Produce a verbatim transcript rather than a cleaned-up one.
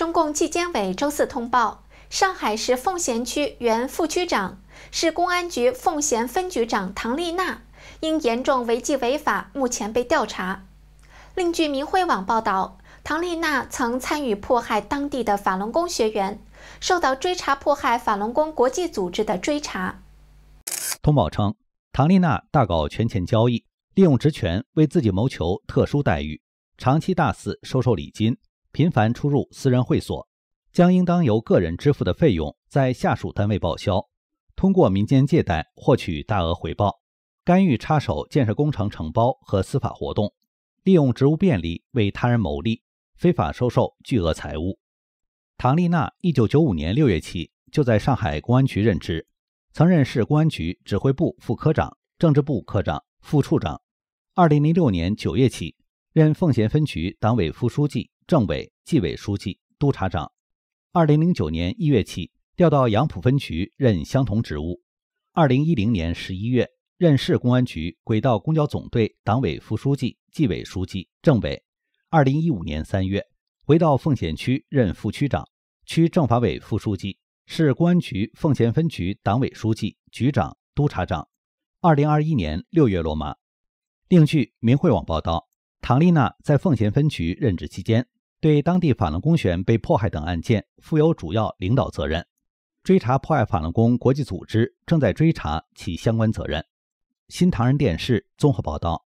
中共纪监委周四通报，上海市奉贤区原副区长、市公安局奉贤分局长唐丽娜因严重违纪违法，目前被调查。另据明慧网报道，唐丽娜曾参与迫害当地的法轮功学员，受到追查迫害法轮功国际组织的追查。通报称，唐丽娜大搞权钱交易，利用职权为自己谋求特殊待遇，长期大肆收受礼金，频繁出入私人会所，将应当由个人支付的费用在下属单位报销，通过民间借贷获取大额回报，干预插手建设工程承包和司法活动，利用职务便利为他人谋利，非法收受巨额财物。唐丽娜一九九五年六月起就在上海公安局任职，曾任市公安局指挥部副科长、政治部科长、副处长。二零零六年九月起，任奉贤分局党委副书记、政委、纪委书记、督察长。二零零九年一月起，调到杨浦分局任相同职务。二零一零年十一月，任市公安局轨道公交总队党委副书记、纪委书记、政委。二零一五年三月，回到奉贤区任副区长、区政法委副书记。市公安局奉贤分局党委书记、局长、督察长，二零二一年六月落马。另据明慧网报道，唐丽娜在奉贤分局任职期间，对当地法轮功学员被迫害等案件负有主要领导责任，追查迫害法轮功国际组织正在追查其相关责任。新唐人电视综合报道。